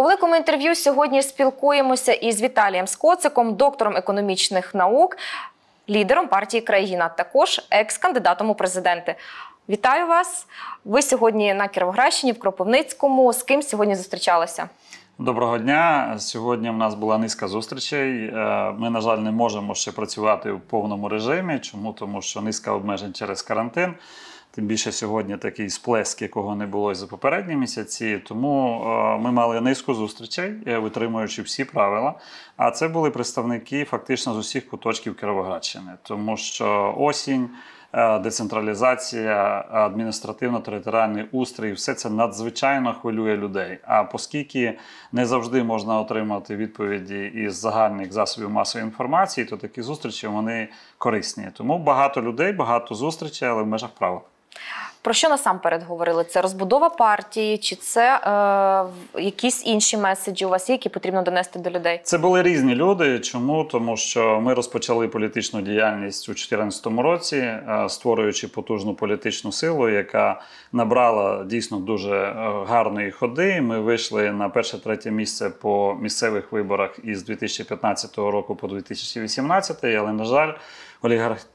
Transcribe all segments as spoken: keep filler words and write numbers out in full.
У великому інтерв'ю сьогодні спілкуємося із Віталієм Скоциком, доктором економічних наук, лідером партії «Країна», також екс-кандидатом у президенти. Вітаю вас! Ви сьогодні на Кіровоградщині, в Кропивницькому. З ким сьогодні зустрічалися? Доброго дня. Сьогодні в нас була низка зустрічей. Ми, на жаль, не можемо ще працювати в повному режимі. Чому? Тому що низка обмежень через карантин. Тим більше сьогодні такий сплеск, якого не було і за попередні місяці. Тому ми мали низку зустрічей, витримуючи всі правила. А це були представники фактично з усіх куточків Кіровоградщини. Тому що осінь, децентралізація, адміністративно-територіальний устрій – все це надзвичайно хвилює людей. А оскільки не завжди можна отримати відповіді із загальних засобів масової інформації, то такі зустрічі, вони корисні. Тому багато людей, багато зустрічей, але в межах правил. Про що насамперед говорили? Це розбудова партії, чи це е, якісь інші меседжі у вас є, які потрібно донести до людей? Це були різні люди. Чому? Тому що ми розпочали політичну діяльність у дві тисячі чотирнадцятому році, створюючи потужну політичну силу, яка набрала дійсно дуже гарної ходи. Ми вийшли на перше-третє місце по місцевих виборах із дві тисячі п'ятнадцятого року по дві тисячі вісімнадцятий, але, на жаль,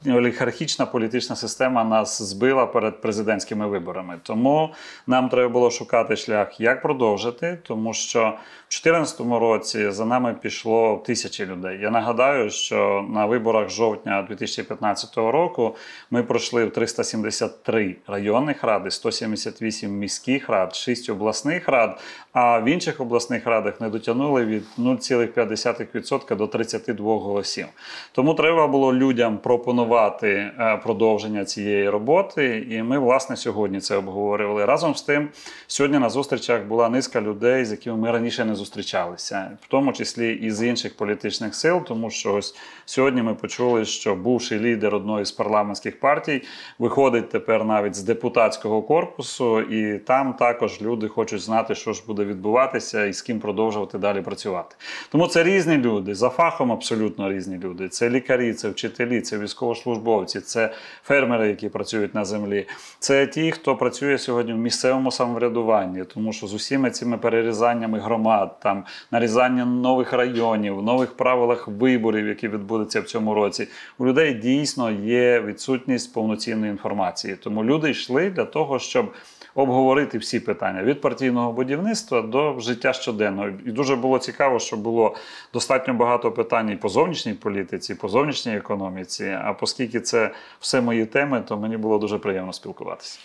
олігархічна політична система нас збила перед президентськими виборами. Тому нам треба було шукати шлях, як продовжити, тому що в дві тисячі чотирнадцятому році за нами пішло тисячі людей. Я нагадаю, що на виборах жовтня дві тисячі п'ятнадцятого року ми пройшли в триста сімдесят три районних ради, сто сімдесят вісім міських рад, шість обласних рад, а в інших обласних радах не дотягнули від нуль цілих п'ять десятих відсотка до тридцяти двох голосів. Тому треба було людям пропонувати продовження цієї роботи, і ми, власне, сьогодні це обговорювали. Разом з тим, сьогодні на зустрічах була низка людей, з якими ми раніше не зустрічалися, в тому числі і з інших політичних сил, тому що ось сьогодні ми почули, що бувший лідер одної з парламентських партій виходить тепер навіть з депутатського корпусу, і там також люди хочуть знати, що ж буде відбуватися і з ким продовжувати далі працювати. Тому це різні люди, за фахом абсолютно різні люди. Це лікарі, це вчителі, це військовослужбовці, це фермери, які працюють на землі, це ті, хто працює сьогодні в місцевому самоврядуванні, тому що з усіма цими перерізаннями громад, там, нарізання нових районів, нових правилах виборів, які відбудуться в цьому році, у людей дійсно є відсутність повноцінної інформації. Тому люди йшли для того, щоб обговорити всі питання від партійного будівництва до життя щоденного. І дуже було цікаво, що було достатньо багато питань і по зовнішній політиці, і по зовнішній економіці. А оскільки це все мої теми, то мені було дуже приємно спілкуватися.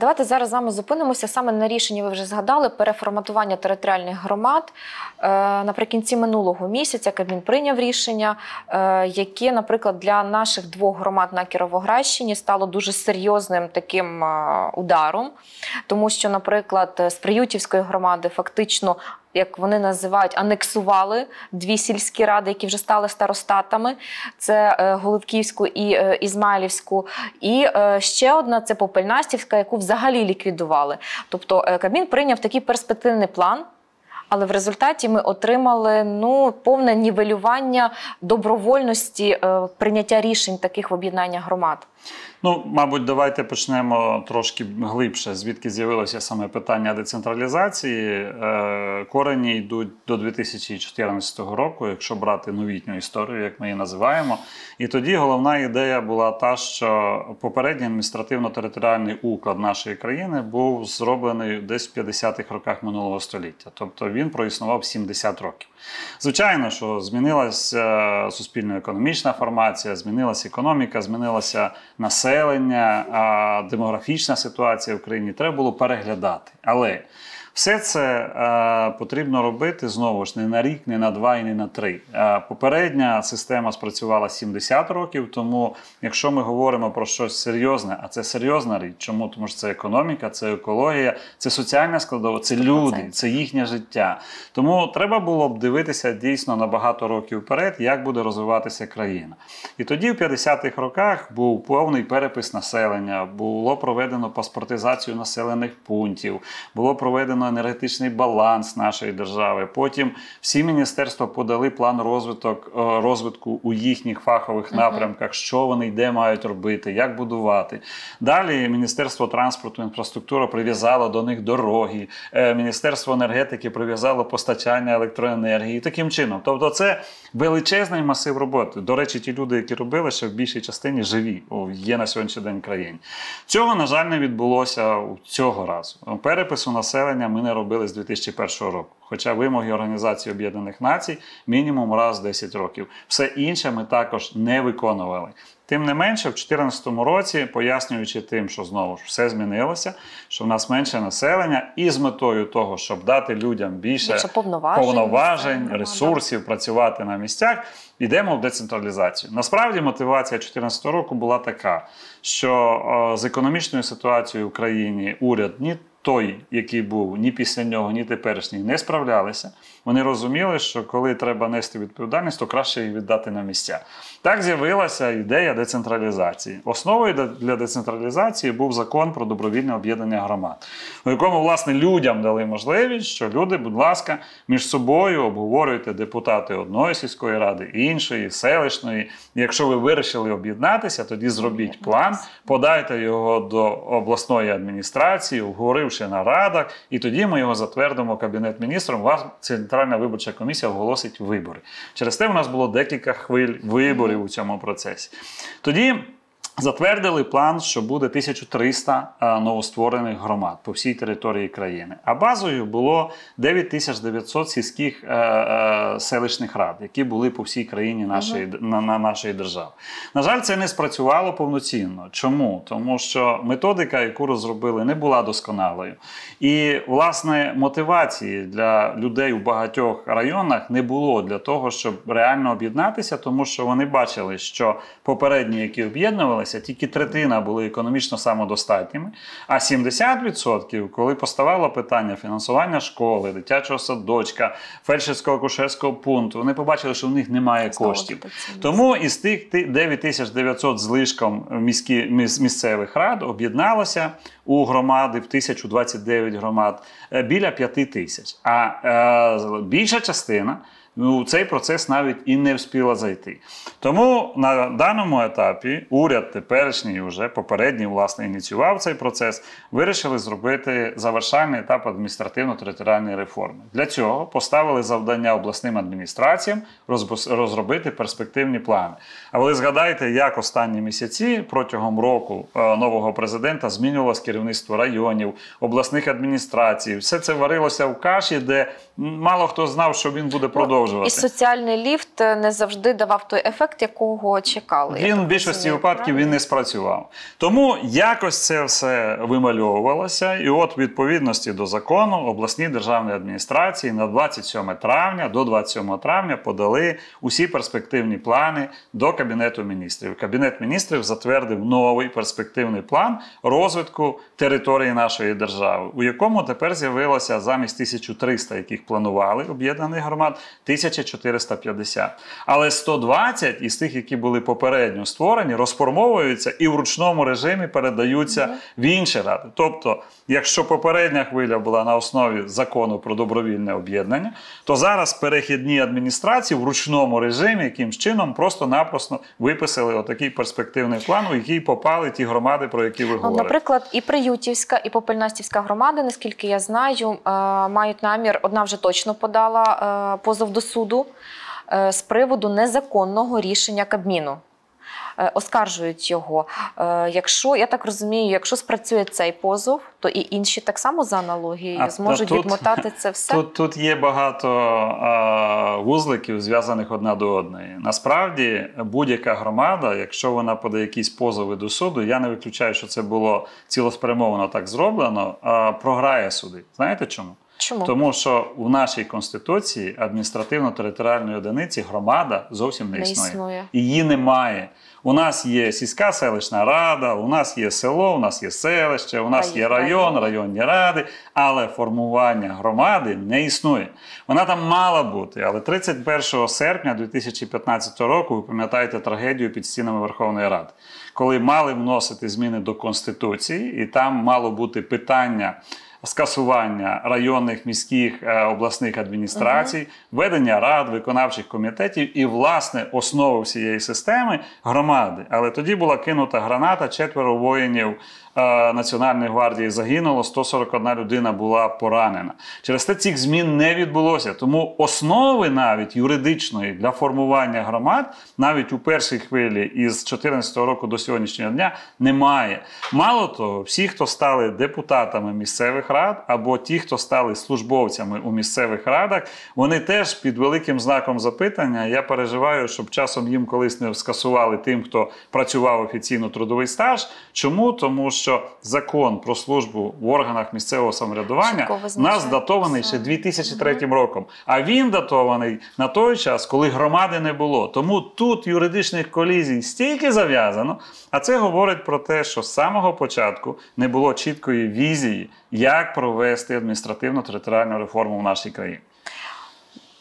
Давайте зараз з вами зупинимося. Саме на рішенні ви вже згадали переформатування територіальних громад. Наприкінці минулого місяця Кабмін прийняв рішення, яке, наприклад, для наших двох громад на Кіровоградщині стало дуже серйозним таким ударом. Тому що, наприклад, з Приютівської громади фактично, як вони називають, анексували дві сільські ради, які вже стали старостатами. Це Головківську і Ізмаїлівську. І ще одна – це Попельнастівська, яку взагалі ліквідували. Тобто Кабмін прийняв такий перспективний план, але в результаті ми отримали ну, повне нівелювання добровольності прийняття рішень таких в об'єднаннях громад. Ну, мабуть, давайте почнемо трошки глибше, звідки з'явилося саме питання децентралізації. Корені йдуть до дві тисячі чотирнадцятого року, якщо брати новітню історію, як ми її називаємо. І тоді головна ідея була та, що попередній адміністративно-територіальний уклад нашої країни був зроблений десь в п'ятдесятих роках минулого століття. Тобто він проіснував сімдесят років. Звичайно, що змінилася суспільно-економічна формація, змінилася економіка, змінилася населення, демографічна ситуація в країні, треба було переглядати. Але все це е, потрібно робити, знову ж, не на рік, не на два і не на три. Е, попередня система спрацювала сімдесят років, тому якщо ми говоримо про щось серйозне, а це серйозна річ, чому? Тому що це економіка, це екологія, це соціальна складова, це люди, це їхнє життя. Тому треба було б дивитися дійсно на багато років вперед, як буде розвиватися країна. І тоді в п'ятдесятих роках був повний перепис населення, було проведено паспортизацію населених пунктів, було проведено на енергетичний баланс нашої держави. Потім всі міністерства подали план розвиток, розвитку у їхніх фахових напрямках, що вони і де мають робити, як будувати. Далі Міністерство транспорту і інфраструктури прив'язало до них дороги, Міністерство енергетики прив'язало постачання електроенергії таким чином. Тобто це величезний масив роботи. До речі, ті люди, які робили, ще в більшій частині живі, є на сьогоднішній день в країні. Цього, на жаль, не відбулося цього разу. Перепису населення ми не робили з дві тисячі першого року. Хоча вимоги Організації Об'єднаних Націй мінімум раз в десять років. Все інше ми також не виконували. Тим не менше, в дві тисячі чотирнадцятому році, пояснюючи тим, що знову ж все змінилося, що в нас менше населення, і з метою того, щоб дати людям більше, більше повноважень, повноважень ресурсів, працювати на місцях, йдемо в децентралізацію. Насправді мотивація дві тисячі чотирнадцятого року була така, що з економічною ситуацією в країні уряд ні той, який був, ні після нього, ні теперішній, не справлялися. Вони розуміли, що коли треба нести відповідальність, то краще її віддати на місця. Так з'явилася ідея децентралізації. Основою для децентралізації був закон про добровільне об'єднання громад, у якому, власне, людям дали можливість, що люди, будь ласка, між собою обговорюйте, депутати одної сільської ради, іншої, селищної. Якщо ви вирішили об'єднатися, тоді зробіть план, подайте його до обласної адміністрації, обговоривши на радах, і тоді ми його затвердимо Кабінет Міністрів, вас централізація. Центральна виборча комісія оголосить вибори. Через те у нас було декілька хвиль виборів у цьому процесі. Тоді затвердили план, що буде тисяча триста новостворених громад по всій території країни. А базою було дев'ять тисяч дев'ятсот сільських е, е, селищних рад, які були по всій країні нашої, [S2] Угу. [S1] на, на нашої держави. На жаль, це не спрацювало повноцінно. Чому? Тому що методика, яку розробили, не була досконалою. І, власне, мотивації для людей у багатьох районах не було для того, щоб реально об'єднатися, тому що вони бачили, що попередні, які об'єднувалися, тільки третина були економічно самодостатніми, а сімдесят відсотків, коли поставало питання фінансування школи, дитячого садочка, фельдшерсько-акушерського пункту, вони побачили, що в них немає коштів. Тому із тих дев'ять тисяч дев'ятсот злишком місцевих рад об'єдналося у громади в тисячу двадцять дев'ять громад біля п'яти тисяч. А е, більша частина у цей процес навіть і не встигла зайти. Тому на даному етапі уряд теперішній, вже попередній, власне, ініціював цей процес, вирішили зробити завершальний етап адміністративно-територіальної реформи. Для цього поставили завдання обласним адміністраціям розробити перспективні плани. А ви згадайте, як останні місяці протягом року нового президента змінювалось керівництво районів, обласних адміністрацій. Все це варилося в каші, де мало хто знав, що він буде продовжувати. І соціальний ліфт не завжди давав той ефект, якого чекали. Він в більшості випадків він не спрацював. Тому якось це все вимальовувалося. І от відповідності до закону обласні державні адміністрації на двадцять сьоме травня, до двадцять сьомого травня подали усі перспективні плани до Кабінету Міністрів. Кабінет Міністрів затвердив новий перспективний план розвитку території нашої держави, у якому тепер з'явилося замість тисячі трьохсот, яких планували об'єднаних громад, тисяча чотириста п'ятдесят. Але сто двадцять із тих, які були попередньо створені, розформовуються і в ручному режимі передаються mm-hmm. в інші ради. Тобто, якщо попередня хвиля була на основі закону про добровільне об'єднання, то зараз перехідні адміністрації в ручному режимі якимсь чином просто-напросто виписали отакий перспективний план, у який попали ті громади, про які ви говорите. Наприклад, і Приютівська, і Попельнастівська громади, наскільки я знаю, мають намір, одна вже точно подала позов до суду з приводу незаконного рішення Кабміну. Оскаржують його. Якщо, я так розумію, якщо спрацює цей позов, то і інші так само за аналогією а, зможуть тут, відмотати це все? Тут, тут є багато а, вузликів, зв'язаних одна до одної. Насправді, будь-яка громада, якщо вона подає якісь позови до суду, я не виключаю, що це було цілеспрямовано так зроблено, а, програє суди. Знаєте чому? Чому? Тому що в нашій Конституції адміністративно-територіальної одиниці громада зовсім не, не існує. існує. Її немає. У нас є сільська селищна рада, у нас є село, у нас є селище, у нас є район, районні ради, але формування громади не існує. Вона там мала бути, але тридцять першого серпня дві тисячі п'ятнадцятого року, ви пам'ятаєте трагедію під стінами Верховної Ради, коли мали вносити зміни до Конституції, і там мало бути питання скасування районних, міських, обласних адміністрацій, ведення рад, виконавчих комітетів і, власне, основу всієї системи – громади. Але тоді була кинута граната, четверо воїнів Національної гвардії загинуло, сто сорок одна людина була поранена. Через те цих змін не відбулося. Тому основи навіть юридичної для формування громад навіть у першій хвилі із дві тисячі чотирнадцятого року до сьогоднішнього дня немає. Мало того, всі, хто стали депутатами місцевих рад або ті, хто стали службовцями у місцевих радах, вони теж під великим знаком запитання. Я переживаю, щоб часом їм колись не скасували тим, хто працював офіційно трудовий стаж. Чому? Тому що що закон про службу в органах місцевого самоврядування у нас датований ще дві тисячі третім роком. А він датований на той час, коли громади не було. Тому тут юридичних колізій стільки зав'язано, а це говорить про те, що з самого початку не було чіткої візії, як провести адміністративно-територіальну реформу в нашій країні.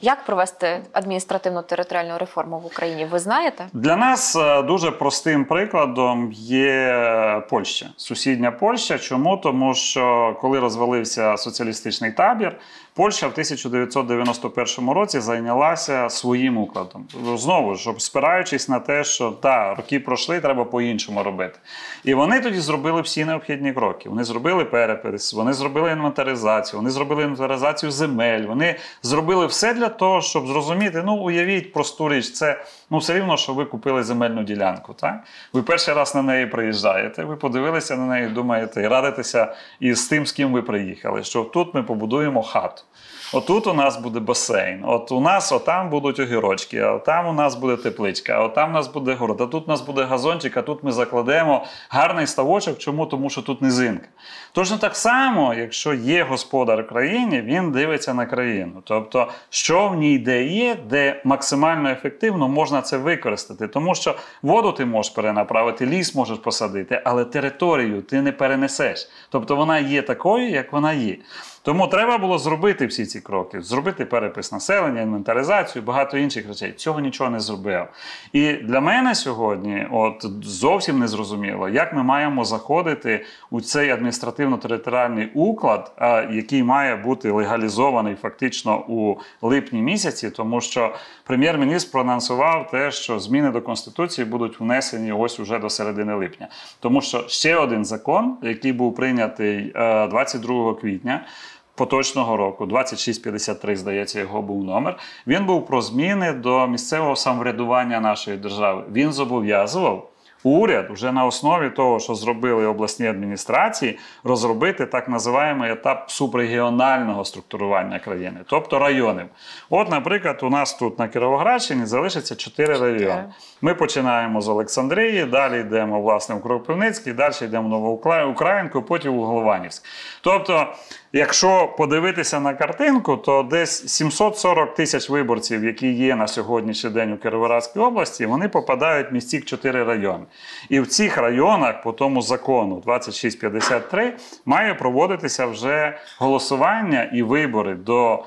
Як провести адміністративно-територіальну реформу в Україні, ви знаєте? Для нас дуже простим прикладом є Польща, сусідня Польща. Чому? Тому що коли розвалився соціалістичний табір, Польща в тисяча дев'ятсот дев'яносто першому році зайнялася своїм укладом. Знову ж, спираючись на те, що та, роки пройшли, треба по-іншому робити. І вони тоді зробили всі необхідні кроки. Вони зробили перепис, вони зробили інвентаризацію, вони зробили інвентаризацію земель, вони зробили все для того, щоб зрозуміти, ну, уявіть просту річ, це ну, все рівно, що ви купили земельну ділянку, так? Ви перший раз на неї приїжджаєте, ви подивилися на неї, думаєте, і радитеся із тим, з ким ви приїхали, що тут ми побудуємо хату. Отут у нас буде басейн, от у нас отам будуть огірочки, а там у нас буде тепличка, а там у нас буде город, а тут у нас буде газончик, а тут ми закладемо гарний ставочок. Чому? Тому що тут низинка. Точно так само, якщо є господар країни, він дивиться на країну. Тобто, що в ній де є, де максимально ефективно можна це використати. Тому що воду ти можеш перенаправити, ліс можеш посадити, але територію ти не перенесеш. Тобто вона є такою, як вона є. Тому треба було зробити всі ці кроки. Зробити перепис населення, інвентаризацію, багато інших речей. Цього нічого не зробив. І для мене сьогодні от, зовсім не зрозуміло, як ми маємо заходити у цей адміністративно-територіальний уклад, який має бути легалізований фактично у липні місяці, тому що прем'єр-міністр проанонсував те, що зміни до Конституції будуть внесені ось уже до середини липня. Тому що ще один закон, який був прийнятий двадцять другого квітня, поточного року, двадцять шість п'ятдесят три, здається, його був номер, він був про зміни до місцевого самоврядування нашої держави. Він зобов'язував уряд вже на основі того, що зробили обласні адміністрації, розробити так називаємо етап субрегіонального структурування країни, тобто районів. От, наприклад, у нас тут на Кіровоградщині залишиться чотири райони. Ми починаємо з Олександрії, далі йдемо, власне, в Кропивницький, далі йдемо в Новоукраїнку, потім у Голованівськ. Тобто, якщо подивитися на картинку, то десь сімсот сорок тисяч виборців, які є на сьогоднішній день у Кіровоградській області, вони попадають в місцях чотири райони. І в цих районах по тому закону двадцять шість п'ятдесят три має проводитися вже голосування і вибори до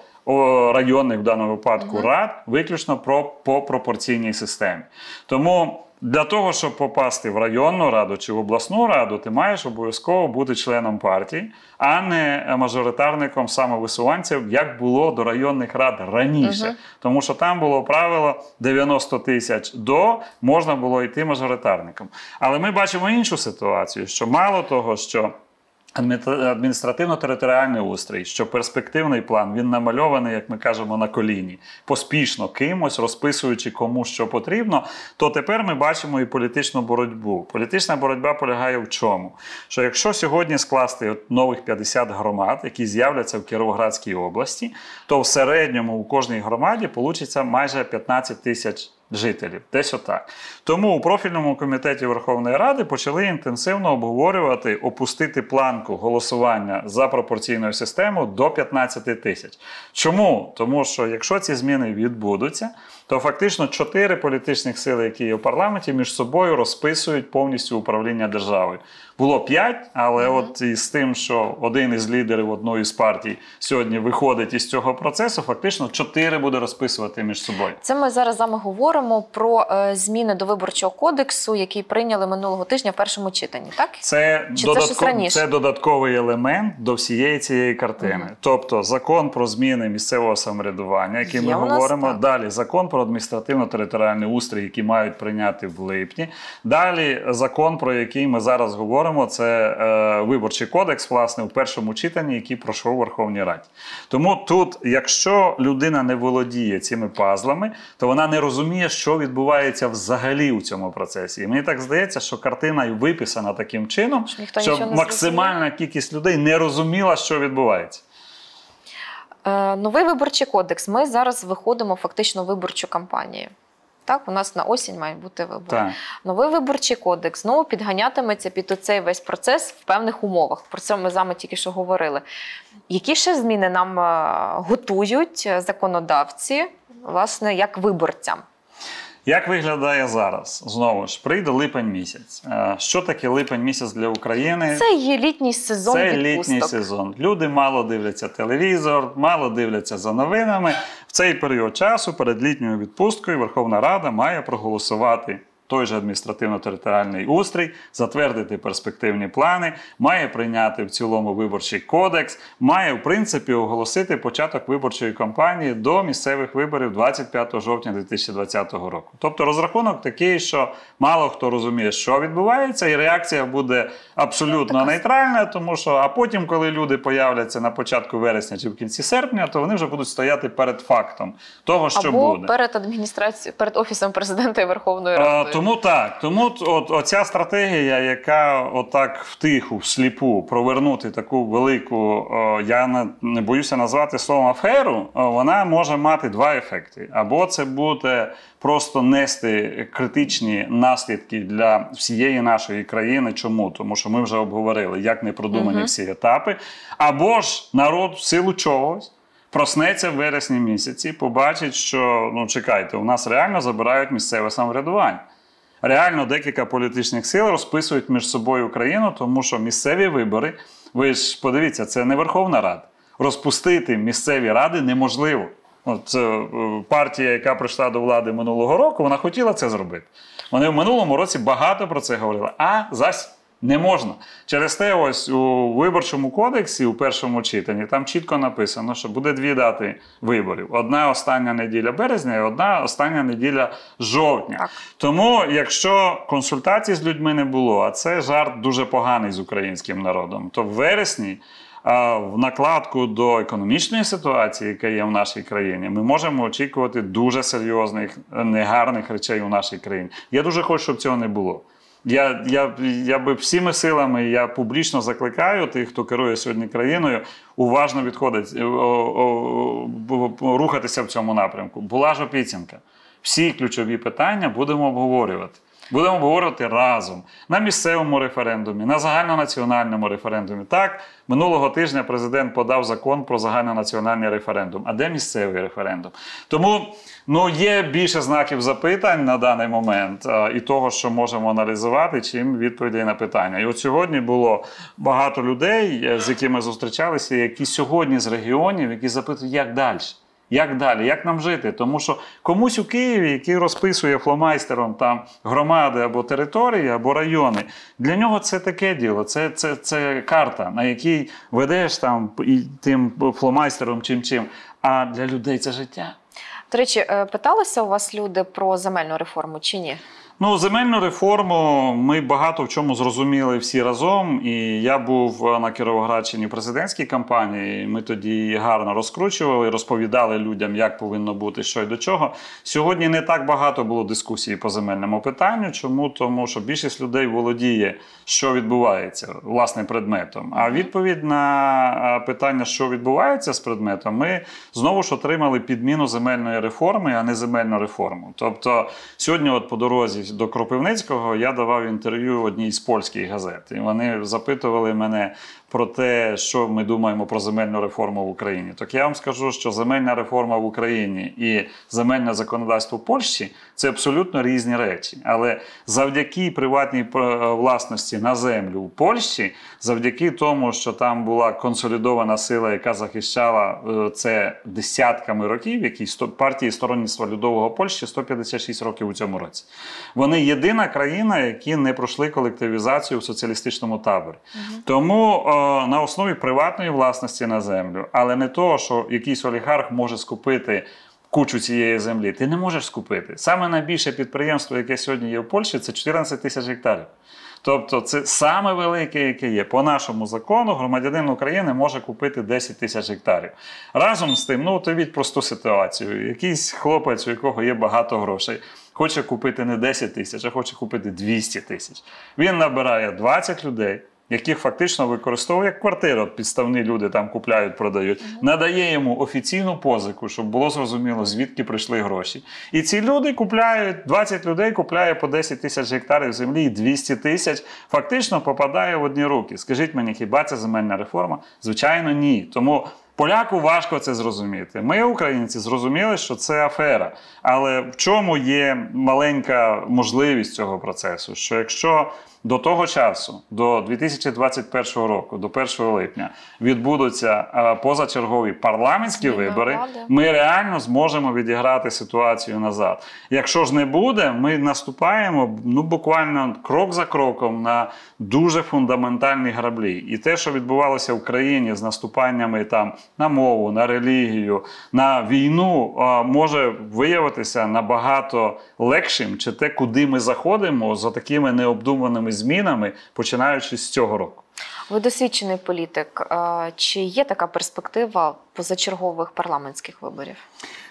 районних, в даному випадку, рад, виключно про, по пропорційній системі. Тому для того, щоб попасти в районну раду чи в обласну раду, ти маєш обов'язково бути членом партії, а не мажоритарником самовисуванців, як було до районних рад раніше. Угу. Тому що там було правило дев'яносто тисяч до, можна було йти мажоритарником. Але ми бачимо іншу ситуацію, що мало того, що адміністративно-територіальний устрій, що перспективний план, він намальований, як ми кажемо, на коліні, поспішно кимось, розписуючи кому що потрібно, то тепер ми бачимо і політичну боротьбу. Політична боротьба полягає в чому? Що якщо сьогодні скласти нових п'ятдесят громад, які з'являться в Кіровоградській області, то в середньому у кожній громаді вийде майже п'ятнадцять тисяч жителів. Десь отак. Тому у профільному комітеті Верховної Ради почали інтенсивно обговорювати, опустити планку голосування за пропорційну систему до п'ятнадцяти тисяч. Чому? Тому що якщо ці зміни відбудуться, то фактично чотири політичних сили, які є в парламенті, між собою розписують повністю управління державою. Було п'ять, але mm-hmm. от із тим, що один із лідерів одної з партій сьогодні виходить із цього процесу, фактично чотири буде розписувати між собою. Це ми зараз з вами говоримо про зміни до Виборчого кодексу, які прийняли минулого тижня в першому читанні, так? Це, додатков... це додатковий елемент до всієї цієї картини. Mm-hmm. Тобто закон про зміни місцевого самоврядування, який ми говоримо, так. Далі закон про адміністративно-територіальний устрій, який мають прийняти в липні, далі закон, про який ми зараз говоримо, це е, Виборчий кодекс, власне, у першому читанні, який пройшов у Верховній Раді. Тому тут, якщо людина не володіє цими пазлами, то вона не розуміє, що відбувається взагалі у цьому процесі. І мені так здається, що картина й виписана таким чином, ніхто щоб максимальна кількість людей не розуміла, що відбувається. Е, новий Виборчий кодекс. Ми зараз виходимо фактично в виборчу кампанію. Так, у нас на осінь мають бути вибори. Так. Новий Виборчий кодекс знову підганятиметься під оцей весь процес в певних умовах. Про це ми з вами тільки що говорили. Які ще зміни нам готують законодавці, власне, як виборцям? Як виглядає зараз? Знову ж, прийде липень місяць. Що таке липень місяць для України? Це є літній сезон Це відпусток. Літній сезон. Люди мало дивляться телевізор, мало дивляться за новинами. В цей період часу перед літньою відпусткою Верховна Рада має проголосувати той же адміністративно-територіальний устрій, затвердити перспективні плани, має прийняти в цілому Виборчий кодекс, має, в принципі, оголосити початок виборчої кампанії до місцевих виборів двадцять п'ятого жовтня дві тисячі двадцятого року. Тобто розрахунок такий, що мало хто розуміє, що відбувається, і реакція буде абсолютно нейтральна, тому що, а потім, коли люди появляться на початку вересня чи в кінці серпня, то вони вже будуть стояти перед фактом того, що Або буде. Або перед адміністрацією, перед Офісом Президента і Верховної Ради. Тому так, тому от, оця стратегія, яка отак втиху, всліпу провернути таку велику, о, я не, не боюся назвати словом аферу, о, вона може мати два ефекти. Або це буде просто нести критичні наслідки для всієї нашої країни. Чому? Тому що ми вже обговорили, як не продумані угу. всі етапи. Або ж народ в силу чогось проснеться в вересні місяці, побачить, що, ну чекайте, у нас реально забирають місцеве самоврядування. Реально декілька політичних сил розписують між собою Україну, тому що місцеві вибори, ви ж подивіться, це не Верховна Рада. Розпустити місцеві ради неможливо. От партія, яка прийшла до влади минулого року, вона хотіла це зробити. Вони в минулому році багато про це говорили, а зась не можна. Через те ось у Виборчому кодексі, у першому читанні, там чітко написано, що буде дві дати виборів. Одна остання неділя березня і одна остання неділя жовтня. Так. Тому, якщо консультацій з людьми не було, а це жарт дуже поганий з українським народом, то в вересні в накладку до економічної ситуації, яка є в нашій країні, ми можемо очікувати дуже серйозних, негарних речей у нашій країні. Я дуже хочу, щоб цього не було. Я, я, я би всіми силами, я публічно закликаю тих, хто керує сьогодні країною, уважно відходить, о, о, о, рухатися в цьому напрямку. Була ж обіцянка. Всі ключові питання будемо обговорювати. Будемо обговорювати разом. На місцевому референдумі, на загальнонаціональному референдумі. Так, минулого тижня президент подав закон про загальнонаціональний референдум. А де місцевий референдум? Тому, ну, є більше знаків запитань на даний момент а, і того, що можемо аналізувати, чим відповідей на питання. І от сьогодні було багато людей, з якими зустрічалися, які сьогодні з регіонів, які запитують, як далі? Як далі? Як нам жити? Тому що комусь у Києві, який розписує фломайстером там громади або території, або райони, для нього це таке діло, це, це, це карта, на якій ведеш там і тим фломайстером чим-чим. А для людей це життя. До речі, питалися у вас люди про земельну реформу чи ні? Ну, земельну реформу ми багато в чому зрозуміли всі разом. І я був на Кіровоградщині в президентській кампанії. Ми тоді її гарно розкручували, розповідали людям, як повинно бути, що і до чого. Сьогодні не так багато було дискусій по земельному питанню. Чому? Тому що більшість людей володіє, що відбувається, власним предметом. А відповідь на питання, що відбувається з предметом, ми знову ж отримали підміну земельної реформи, а не земельну реформу. Тобто, сьогодні от по дорозі до Кропивницького я давав інтерв'ю одній з польських газет. І вони запитували мене про те, що ми думаємо про земельну реформу в Україні. Так я вам скажу, що земельна реформа в Україні і земельне законодавство в Польщі – це абсолютно різні речі. Але завдяки приватній власності на землю в Польщі, завдяки тому, що там була консолідована сила, яка захищала це десятками років, які партії Стронніцтва Людового Польщі сто п'ятдесят шість років у цьому році. Вони єдина країна, які не пройшли колективізацію в соціалістичному таборі. Угу. Тому о, на основі приватної власності на землю, але не того, що якийсь олігарх може скупити кучу цієї землі. Ти не можеш скупити. Саме найбільше підприємство, яке сьогодні є в Польщі, це чотирнадцять тисяч гектарів. Тобто це саме велике, яке є. По нашому закону громадянин України може купити десять тисяч гектарів. Разом з тим, ну, уявіть просту ситуацію. Якийсь хлопець, у якого є багато грошей, хоче купити не десять тисяч, а хоче купити двісті тисяч. Він набирає двадцять людей, яких фактично використовує як квартиру, підставні люди там купляють, продають, надає йому офіційну позику, щоб було зрозуміло, звідки прийшли гроші. І ці люди купляють, двадцять людей купляє по десять тисяч гектарів землі, і двісті тисяч фактично попадає в одні руки. Скажіть мені, хіба це земельна реформа? Звичайно, ні. Тому поляку важко це зрозуміти. Ми, українці, зрозуміли, що це афера. Але в чому є маленька можливість цього процесу? Що якщо до того часу, до дві тисячі двадцять першого року, до першого липня, відбудуться позачергові парламентські вибори, ми реально зможемо відіграти ситуацію назад. Якщо ж не буде, ми наступаємо, ну, буквально крок за кроком на дуже фундаментальні граблі. І те, що відбувалося в країні з наступаннями там на мову, на релігію, на війну, може виявитися набагато легшим, чи те, куди ми заходимо за такими необдуманими змінами, починаючи з цього року. Ви досвідчений політик. Чи є така перспектива позачергових парламентських виборів?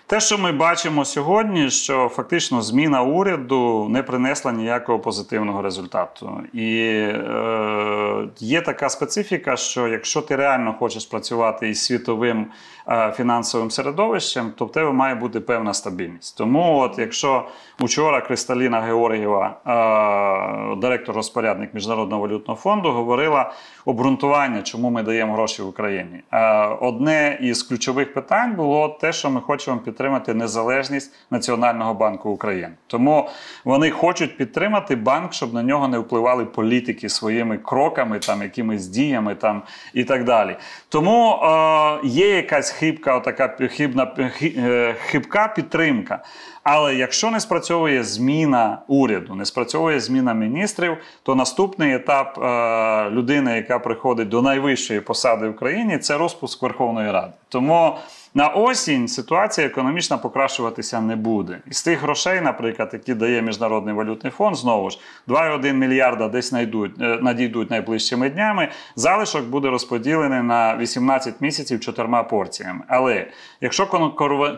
Те, що ми бачимо сьогодні, що фактично зміна уряду не принесла ніякого позитивного результату. І е, є така специфіка, що якщо ти реально хочеш працювати із світовим е, фінансовим середовищем, то в тебе має бути певна стабільність. Тому от якщо учора Кристаліна Георгіева, е, директор-розпорядник Міжнародного валютного фонду, говорила обґрунтування, чому ми даємо гроші в Україні. Е, одне із ключових питань було те, що ми хочемо підтримати підтримати незалежність Національного банку України. Тому вони хочуть підтримати банк, щоб на нього не впливали політики своїми кроками, там, якимись діями там, і так далі. Тому е, є якась хибка, отака, хибна, хибка підтримка. Але якщо не спрацьовує зміна уряду, не спрацьовує зміна міністрів, то наступний етап е, людини, яка приходить до найвищої посади в країні, це розпуск Верховної Ради. Тому на осінь ситуація економічна покращуватися не буде. Із тих грошей, наприклад, які дає Міжнародний валютний фонд, знову ж, два і одна мільярда десь найдуть, надійдуть найближчими днями, залишок буде розподілений на вісімнадцять місяців чотирма порціями. Але якщо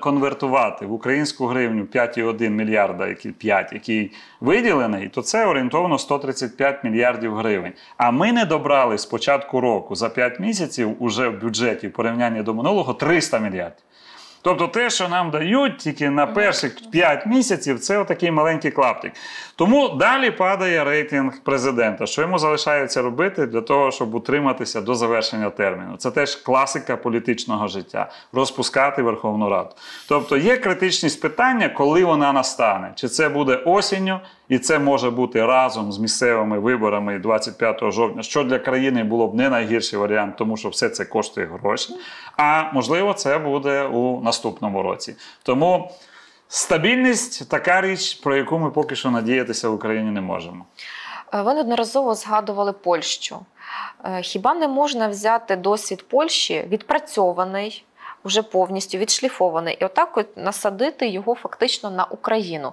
конвертувати в українську гривню п'ять і одна мільярда, який п'ять, який виділений, то це орієнтовно сто тридцять п'ять мільярдів гривень. А ми не добрали з початку року за п'ять місяців уже в бюджеті в порівнянні до минулого триста мільярдів. Тобто те, що нам дають тільки на перших п'ять місяців, це отакий маленький клаптик. Тому далі падає рейтинг президента. Що йому залишається робити для того, щоб утриматися до завершення терміну? Це теж класика політичного життя. Розпускати Верховну Раду. Тобто є критичність питання, коли вона настане. Чи це буде осінню, і це може бути разом з місцевими виборами двадцять п'ятого жовтня, що для країни було б не найгірший варіант, тому що все це коштує гроші. А можливо, це буде у наступному році. Тому стабільність – така річ, про яку ми поки що надіятися в Україні не можемо. Ви неодноразово згадували Польщу. Хіба не можна взяти досвід Польщі, відпрацьований, вже повністю відшліфований, і отак от насадити його фактично на Україну?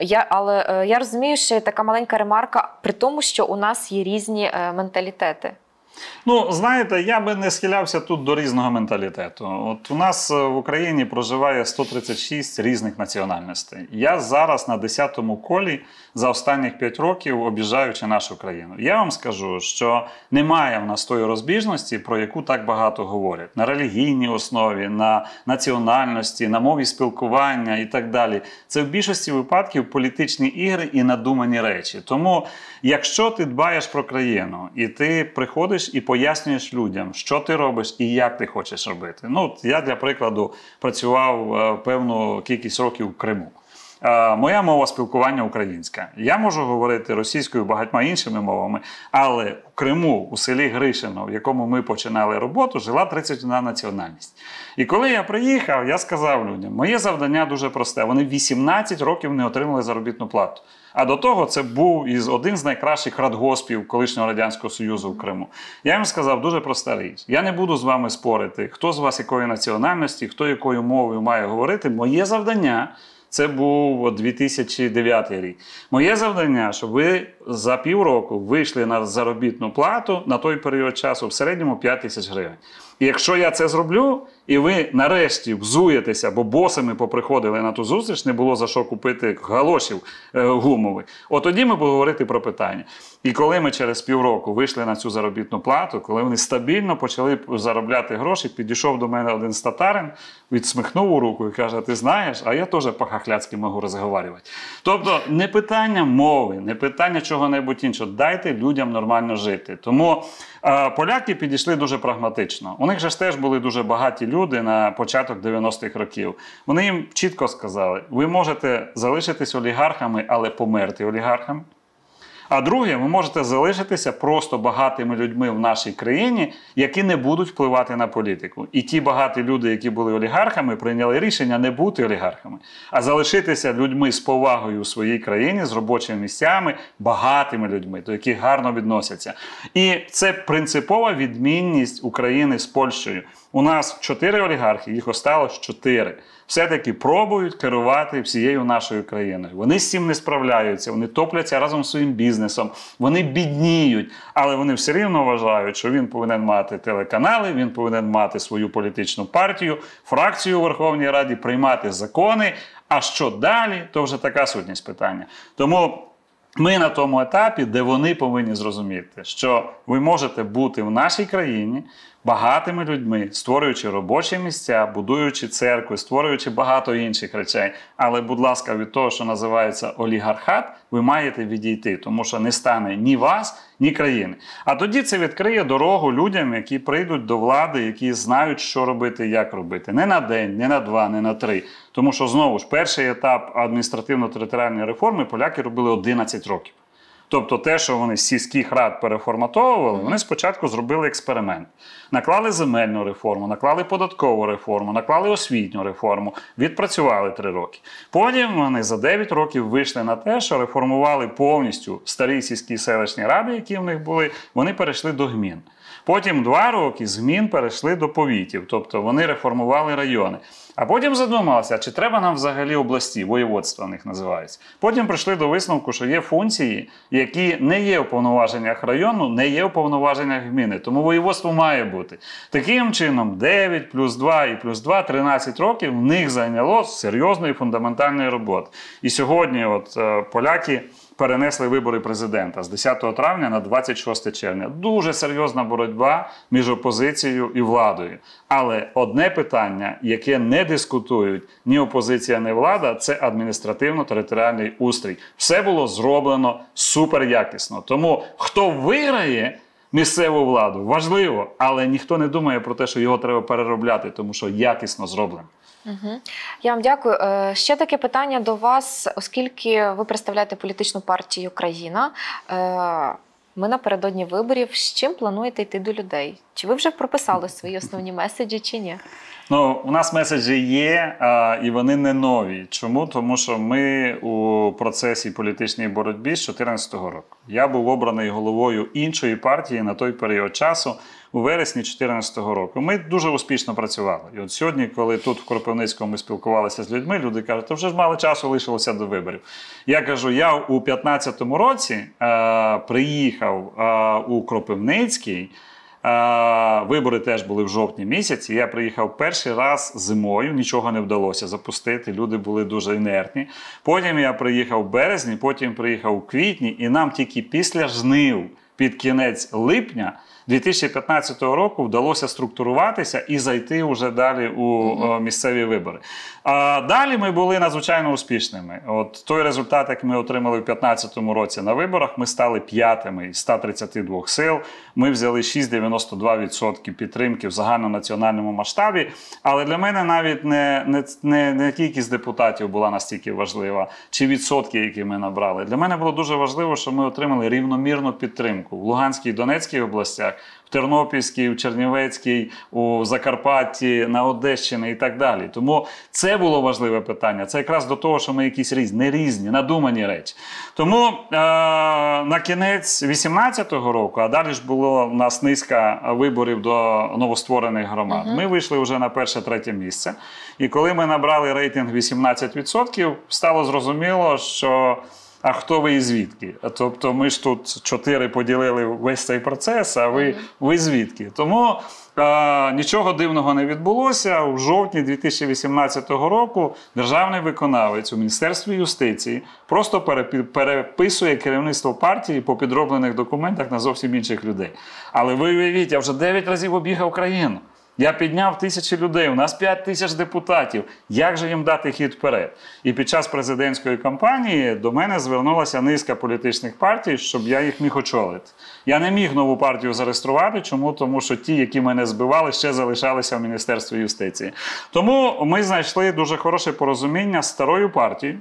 Я, але я розумію, що така маленька ремарка, при тому, що у нас є різні менталітети. Ну, знаєте, я би не схилявся тут до різного менталітету. От у нас в Україні проживає сто тридцять шість різних національностей. Я зараз на десятому колі за останніх п'ять років об'їжджаючи нашу країну. Я вам скажу, що немає в нас тої розбіжності, про яку так багато говорять. На релігійній основі, на національності, на мові спілкування і так далі. Це в більшості випадків політичні ігри і надумані речі. Тому, якщо ти дбаєш про країну і ти приходиш приходиш і пояснюєш людям, що ти робиш і як ти хочеш робити. Ну, от я, для прикладу, працював певну кількість років в Криму. Моя мова спілкування українська. Я можу говорити російською, багатьма іншими мовами, але в Криму, у селі Гришино, в якому ми починали роботу, жила тридцять одна національність. І коли я приїхав, я сказав людям, моє завдання дуже просте. Вони вісімнадцять років не отримали заробітну плату. А до того це був із один з найкращих радгоспів колишнього Радянського Союзу в Криму. Я їм сказав дуже проста річ. Я не буду з вами спорити, хто з вас якої національності, хто якою мовою має говорити. Моє завдання... Це був дві тисячі дев'ятий рік. Моє завдання, щоб ви за півроку вийшли на заробітну плату, на той період часу в середньому п'ять тисяч гривень. І якщо я це зроблю, і ви нарешті взуєтеся, бо босами поприходили на ту зустріч, не було за що купити галошів гумових, от тоді ми будемо говорити про питання. І коли ми через півроку вийшли на цю заробітну плату, коли вони стабільно почали заробляти гроші, підійшов до мене один з татарин, відсмихнув у руку і каже, ти знаєш, а я теж по-хахляцьки можу розговорювати. Тобто не питання мови, не питання чого-небудь іншого, дайте людям нормально жити. Тому а, поляки підійшли дуже прагматично. У них же ж теж були дуже багаті люди на початок дев'яностих років. Вони їм чітко сказали, ви можете залишитись олігархами, але померти олігархами. А друге, ви можете залишитися просто багатими людьми в нашій країні, які не будуть впливати на політику. І ті багаті люди, які були олігархами, прийняли рішення не бути олігархами, а залишитися людьми з повагою у своїй країні, з робочими місцями, багатими людьми, до яких гарно відносяться. І це принципова відмінність України з Польщею. У нас чотири олігархи, їх осталось чотири. Все-таки пробують керувати всією нашою країною. Вони з цим не справляються, вони топляться разом з своїм бізнесом, вони бідніють, але вони все рівно вважають, що він повинен мати телеканали, він повинен мати свою політичну партію, фракцію у Верховній Раді, приймати закони, а що далі, то вже така сутність питання. Тому ми на тому етапі, де вони повинні зрозуміти, що ви можете бути в нашій країні багатими людьми, створюючи робочі місця, будуючи церкви, створюючи багато інших речей. Але, будь ласка, від того, що називається олігархат, ви маєте відійти, тому що не стане ні вас, ні країни. А тоді це відкриє дорогу людям, які прийдуть до влади, які знають, що робити, як робити. Не на день, не на два, не на три. Тому що, знову ж, перший етап адміністративно-територіальної реформи поляки робили одинадцять років. Тобто те, що вони з сільських рад переформатовували, вони спочатку зробили експеримент. Наклали земельну реформу, наклали податкову реформу, наклали освітню реформу, відпрацювали три роки. Потім вони за дев'ять років вийшли на те, що реформували повністю старі сільські селищні ради, які в них були, вони перейшли до гмін. Потім два роки з гмін перейшли до повітів, тобто вони реформували райони. А потім задумалися, чи треба нам взагалі області, воєводства в них називаються. Потім прийшли до висновку, що є функції, які не є у повноваженнях району, не є у повноваженнях гміни. Тому воєводство має бути. Таким чином, дев'ять плюс два і плюс два, тринадцять років в них зайняло серйозної фундаментальної роботи. І сьогодні от поляки перенесли вибори президента з десятого травня на двадцять шосте червня. Дуже серйозна боротьба між опозицією і владою. Але одне питання, яке не дискутують ні опозиція, ні влада, це адміністративно-територіальний устрій. Все було зроблено суперякісно. Тому хто виграє місцеву владу, важливо, але ніхто не думає про те, що його треба переробляти, тому що якісно зроблено. Угу. Я вам дякую. Ще таке питання до вас, оскільки ви представляєте політичну партію «Країна». Ми напередодні виборів. З чим плануєте йти до людей? Чи ви вже прописали свої основні меседжі, чи ні? Ну, у нас меседжі є, а, і вони не нові. Чому? Тому що ми у процесі політичної боротьби з чотирнадцятого року. Я був обраний головою іншої партії на той період часу у вересні дві тисячі чотирнадцятого року. Ми дуже успішно працювали. І от сьогодні, коли тут в Кропивницькому ми спілкувалися з людьми, люди кажуть, то вже ж мало часу лишилося до виборів. Я кажу, я у дві тисячі п'ятнадцятому році а, приїхав а, у Кропивницький. Вибори теж були в жовтні місяці. Я приїхав перший раз зимою, нічого не вдалося запустити, люди були дуже інертні. Потім я приїхав в березні, потім приїхав у квітні, і нам тільки після жнив під кінець липня дві тисячі п'ятнадцятого року вдалося структуруватися і зайти вже далі у місцеві вибори. А далі ми були надзвичайно успішними. От той результат, який ми отримали в дві тисячі п'ятнадцятому році на виборах, ми стали п'ятими із ста тридцяти двох сил. Ми взяли шість цілих дев'яносто два відсотки підтримки в загальнонаціональному масштабі. Але для мене навіть не, не, не, не кількість депутатів була настільки важлива, чи відсотки, які ми набрали. Для мене було дуже важливо, що ми отримали рівномірну підтримку в Луганській і Донецькій областях, в Тернопільській, в Чернівецькій, у Закарпатті, на Одещині і так далі. Тому це було важливе питання. Це якраз до того, що ми якісь різні, не різні, надумані речі. Тому е на кінець дві тисячі вісімнадцятого року, а далі ж було в нас низка виборів до новостворених громад, угу. ми вийшли вже на перше-третє місце. І коли ми набрали рейтинг вісімнадцять відсотків, стало зрозуміло, що а хто ви і звідки? Тобто ми ж тут чотири поділили весь цей процес, а ви, ви звідки? Тому е, нічого дивного не відбулося. У жовтні дві тисячі вісімнадцятого року державний виконавець у Міністерстві юстиції просто переписує керівництво партії по підроблених документах на зовсім інших людей. Але ви уявіть, я вже дев'ять разів обігав країну. Я підняв тисячі людей, у нас п'ять тисяч депутатів. Як же їм дати хід вперед? І під час президентської кампанії до мене звернулася низка політичних партій, щоб я їх міг очолити. Я не міг нову партію зареєструвати. Чому? Тому що ті, які мене збивали, ще залишалися в Міністерстві юстиції. Тому ми знайшли дуже хороше порозуміння з старою партією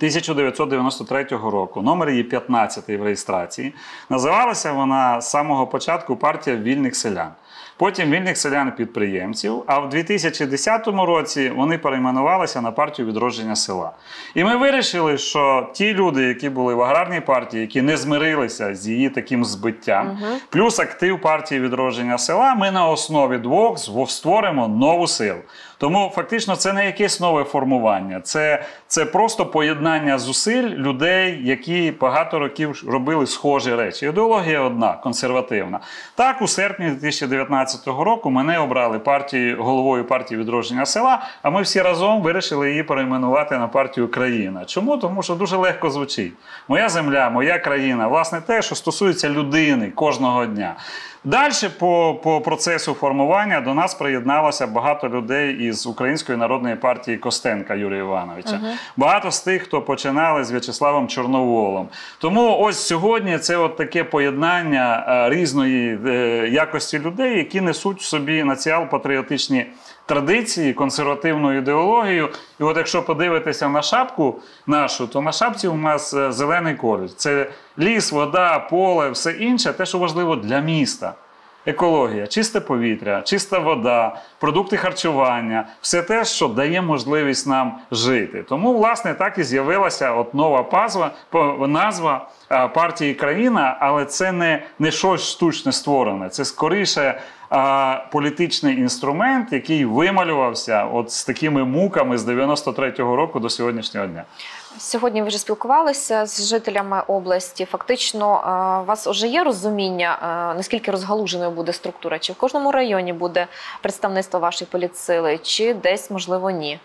тисяча дев'ятсот дев'яносто третього року. Номер її п'ятнадцять в реєстрації. Називалася вона з самого початку партія вільних селян. Потім вільних селян-підприємців, а в дві тисячі десятому році вони перейменувалися на партію відродження села. І ми вирішили, що ті люди, які були в аграрній партії, які не змирилися з її таким збиттям, угу. плюс актив партії відродження села, ми на основі двох створимо нову силу. Тому фактично це не якесь нове формування, це, це просто поєднання зусиль людей, які багато років робили схожі речі. Ідеологія одна, консервативна. Так, у серпні дві тисячі дев'ятнадцятого року мене обрали партії, головою партії відродження села, а ми всі разом вирішили її перейменувати на партію «Країна». Чому? Тому що дуже легко звучить. Моя земля, моя країна, власне те, що стосується людини кожного дня. Далі по, по процесу формування до нас приєдналося багато людей із Української народної партії Костенка Юрія Івановича. Угу. Багато з тих, хто починали з В'ячеславом Чорноволом. Тому ось сьогодні це от таке поєднання а, різної е, якості людей, які несуть в собі націал-патріотичні традиції, консервативну ідеологію. І от якщо подивитися на шапку нашу, то на шапці у нас зелений колір. Це ліс, вода, поле, все інше, те, що важливо для міста. Екологія, чисте повітря, чиста вода, продукти харчування, все те, що дає можливість нам жити. Тому, власне, так і з'явилася от нова пазва, назва партії «Країна», але це не, не щось штучне створене, це скоріше а, політичний інструмент, який вималювався от з такими муками з дев'яносто третього року до сьогоднішнього дня. Сьогодні ви вже спілкувалися з жителями області. Фактично, у вас вже є розуміння, наскільки розгалуженою буде структура? Чи в кожному районі буде представництво вашої політсили, чи десь, можливо, ні?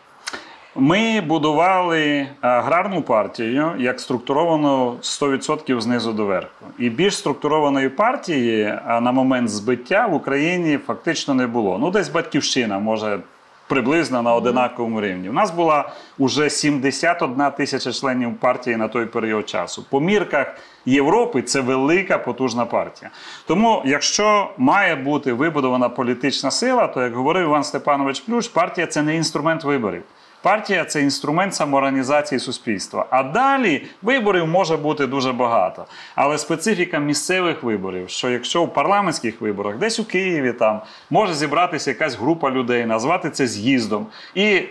Ми будували аграрну партію як структуровану сто відсотків знизу до верху. І більш структурованої партії на момент збиття в Україні фактично не було. Ну, десь «Батьківщина» може приблизно на одинаковому рівні. У нас була вже сімдесят одна тисяча членів партії на той період часу. По мірках Європи це велика потужна партія. Тому, якщо має бути вибудована політична сила, то, як говорив Іван Степанович Плющ, партія – це не інструмент виборів. Партія – це інструмент самоорганізації суспільства. А далі виборів може бути дуже багато. Але специфіка місцевих виборів, що якщо в парламентських виборах, десь у Києві там, може зібратися якась група людей, назвати це з'їздом і е,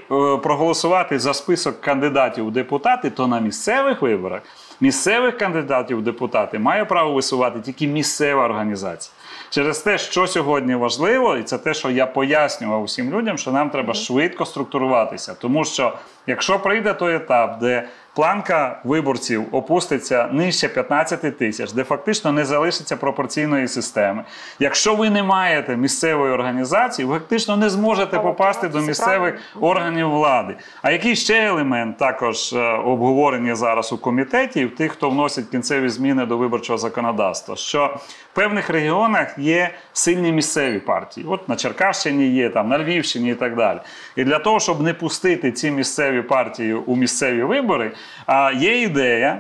проголосувати за список кандидатів у депутати, то на місцевих виборах місцевих кандидатів у депутати має право висувати тільки місцева організація. Через те, що сьогодні важливо, і це те, що я пояснював усім людям, що нам треба швидко структуруватися. Тому що, якщо прийде той етап, де Планка виборців опуститься нижче п'ятнадцяти тисяч, де фактично не залишиться пропорційної системи. Якщо ви не маєте місцевої організації, ви фактично не зможете попасти до місцевих органів влади. А який ще елемент також обговорення зараз у комітеті, в тих, хто вносить кінцеві зміни до виборчого законодавства, що в певних регіонах є сильні місцеві партії. От на Черкащині є, там, на Львівщині і так далі. І для того, щоб не пустити ці місцеві партії у місцеві вибори, є ідея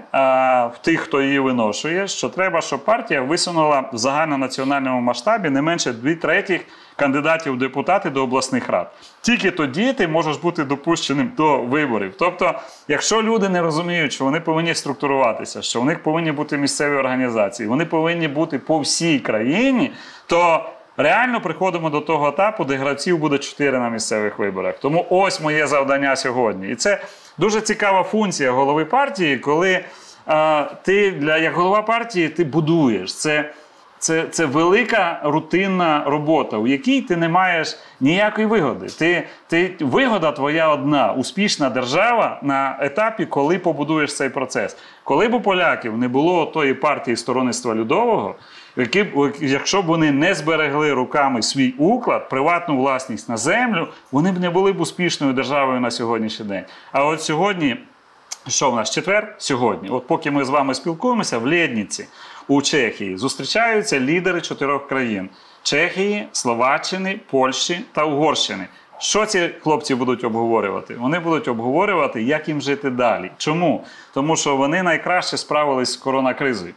в тих, хто її виношує, що треба, щоб партія висунула в загальнонаціональному масштабі не менше дві третіх кандидатів у депутати до обласних рад. Тільки тоді ти можеш бути допущеним до виборів. Тобто, якщо люди не розуміють, що вони повинні структуруватися, що у них повинні бути місцеві організації, вони повинні бути по всій країні, то реально приходимо до того етапу, де гравців буде чотири на місцевих виборах. Тому ось моє завдання сьогодні. І це дуже цікава функція голови партії, коли а, ти, для, як голова партії, ти будуєш. Це, це, це велика рутинна робота, у якій ти не маєш ніякої вигоди. Ти, ти, вигода твоя одна – успішна держава на етапі, коли побудуєш цей процес. Коли б у поляків не було тої партії Стронніцтва Людового, які, якщо б вони не зберегли руками свій уклад, приватну власність на землю, вони б не були б успішною державою на сьогоднішній день. А от сьогодні, що в нас, четвер? Сьогодні, от поки ми з вами спілкуємося, в Лєдніці у Чехії зустрічаються лідери чотирьох країн – Чехії, Словаччини, Польщі та Угорщини. Що ці хлопці будуть обговорювати? Вони будуть обговорювати, як їм жити далі. Чому? Тому що вони найкраще справились з коронакризою.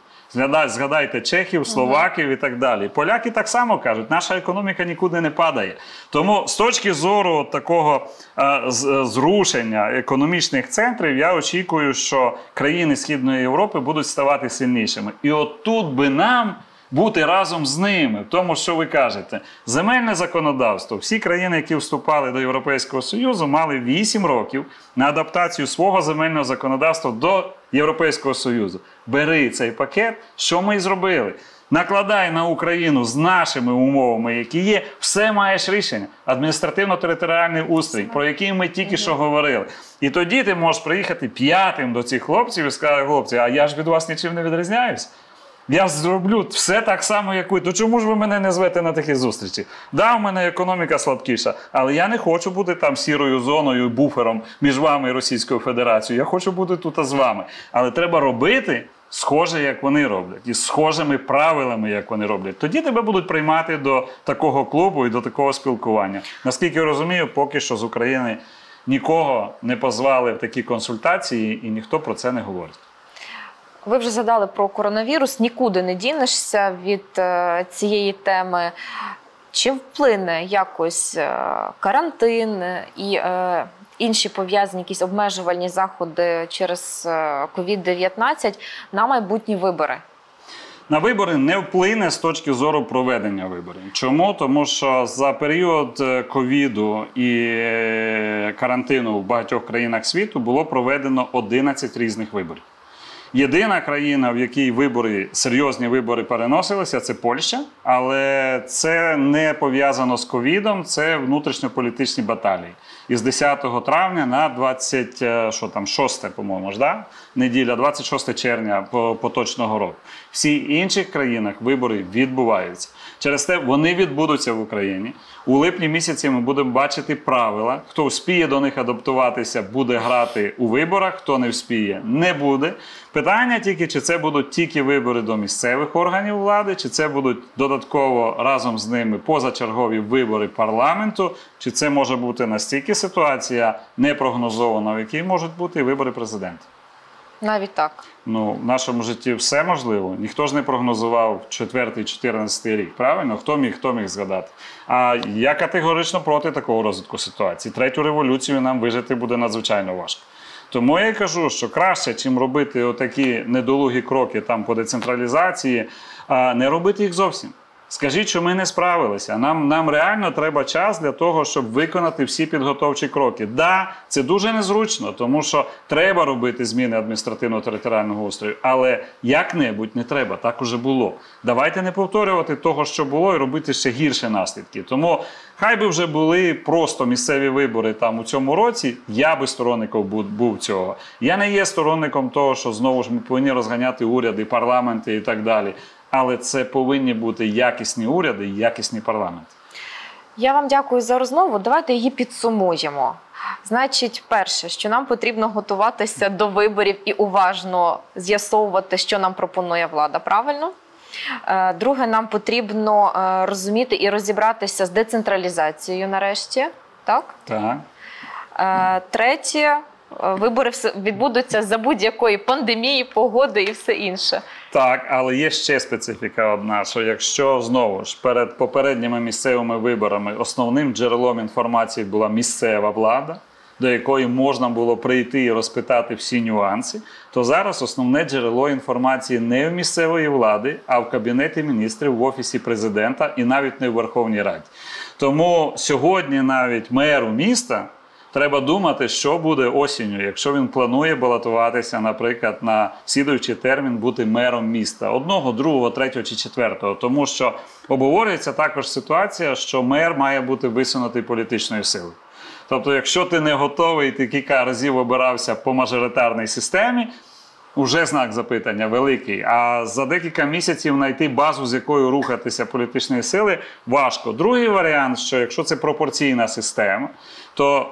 Згадайте чехів, словаків і так далі. Поляки так само кажуть, наша економіка нікуди не падає. Тому з точки зору такого е, зрушення економічних центрів, я очікую, що країни Східної Європи будуть ставати сильнішими. І от тут би нам бути разом з ними, в тому, що ви кажете. Земельне законодавство. Всі країни, які вступали до Європейського Союзу, мали вісім років на адаптацію свого земельного законодавства до Європейського Союзу. Бери цей пакет, що ми і зробили. Накладай на Україну з нашими умовами, які є, все маєш рішення. Адміністративно-територіальний устрій, про який ми тільки що говорили. І тоді ти можеш приїхати п'ятим до цих хлопців і сказати, хлопці, а я ж від вас нічим не відрізняюсь. Я зроблю все так само, як ви. То чому ж ви мене не звете на такі зустрічі? Да, у мене економіка слабкіша, але я не хочу бути там сірою зоною, буфером між вами і Російською Федерацією. Я хочу бути тут з вами. Але треба робити схоже, як вони роблять, і схожими правилами, як вони роблять. Тоді тебе будуть приймати до такого клубу і до такого спілкування. Наскільки я розумію, поки що з України нікого не позвали в такі консультації, і ніхто про це не говорить. Ви вже згадали про коронавірус, нікуди не дінешся від е, цієї теми. Чи вплине якось е, карантин і е, інші пов'язані якісь обмежувальні заходи через ковід дев'ятнадцять на майбутні вибори? На вибори не вплине з точки зору проведення виборів. Чому? Тому що за період ковіду і карантину в багатьох країнах світу було проведено одинадцять різних виборів. Єдина країна, в якій вибори, серйозні вибори переносилися, це Польща. Але це не пов'язано з ковідом, це внутрішньополітичні баталії. Із десятого травня на двадцять шосте, по-моєму, ж, да? неділя, двадцять шосте червня поточного року. В всіх інших країнах вибори відбуваються. Через те вони відбудуться в Україні. У липні місяці ми будемо бачити правила. Хто вспіє до них адаптуватися, буде грати у виборах, хто не вспіє, не буде. Питання тільки, чи це будуть тільки вибори до місцевих органів влади, чи це будуть додатково разом з ними позачергові вибори парламенту, чи це може бути настільки ситуація непрогнозована, в якій можуть бути і вибори президента. Навіть так. Ну, в нашому житті все можливо. Ніхто ж не прогнозував четвертий-чотирнадцятий рік, правильно? Хто міг, хто міг згадати? А я категорично проти такого розвитку ситуації. Третю революцію нам вижити буде надзвичайно важко. Тому я кажу, що краще, чим робити отакі недолугі кроки там по децентралізації, не робити їх зовсім. Скажіть, що ми не справилися. Нам, нам реально треба час для того, щоб виконати всі підготовчі кроки. Так, да, це дуже незручно, тому що треба робити зміни адміністративно-територіального устрою, але як-небудь не треба, так уже було. Давайте не повторювати того, що було, і робити ще гірші наслідки. Тому Хай би вже були просто місцеві вибори там у цьому році, я би сторонником був цього. Я не є сторонником того, що знову ж ми повинні розганяти уряди, парламенти і так далі. Але це повинні бути якісні уряди і якісні парламенти. Я вам дякую за розмову. Давайте її підсумуємо. Значить, перше, що нам потрібно готуватися до виборів і уважно з'ясовувати, що нам пропонує влада, правильно? Друге, нам потрібно розуміти і розібратися з децентралізацією нарешті, так? Так. Третє, вибори відбудуться за будь-якої пандемії, погоди і все інше. Так, але є ще специфіка одна, що якщо, знову ж, перед попередніми місцевими виборами основним джерелом інформації була місцева влада, до якої можна було прийти і розпитати всі нюанси, то зараз основне джерело інформації не в місцевої влади, а в Кабінеті міністрів, в Офісі президента і навіть не в Верховній Раді. Тому сьогодні навіть меру міста треба думати, що буде осінню, якщо він планує балотуватися, наприклад, на слідуючий термін бути мером міста. Одного, другого, третього чи четвертого. Тому що обговорюється також ситуація, що мер має бути висунутий політичною силою. Тобто, якщо ти не готовий, ти кілька разів обирався по мажоритарній системі, вже знак запитання великий. А за декілька місяців знайти базу, з якою рухатися політичної сили, важко. Другий варіант, що якщо це пропорційна система, то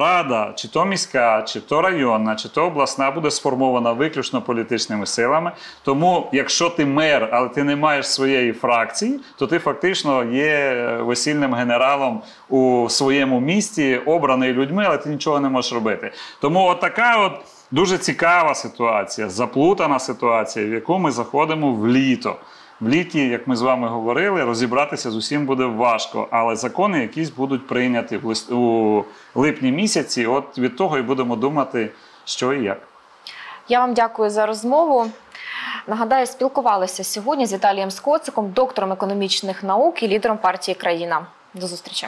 рада, чи то міська, чи то районна, чи то обласна, буде сформована виключно політичними силами. Тому, якщо ти мер, але ти не маєш своєї фракції, то ти фактично є весільним генералом у своєму місті, обраний людьми, але ти нічого не можеш робити. Тому отака от дуже цікава ситуація, заплутана ситуація, в яку ми заходимо в літо. В літі, як ми з вами говорили, розібратися з усім буде важко, але закони якісь будуть прийняті у липні місяці, от від того і будемо думати, що і як. Я вам дякую за розмову. Нагадаю, спілкувалися сьогодні з Віталієм Скоциком, доктором економічних наук і лідером партії «Країна». До зустрічі.